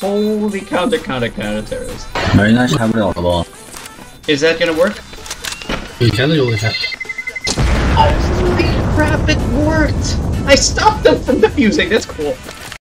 Holy cow, the counter-terrorist. Very nice to have it all the ball. Is that gonna work? You can do it. Holy crap, it worked! I stopped them from defusing, that's cool.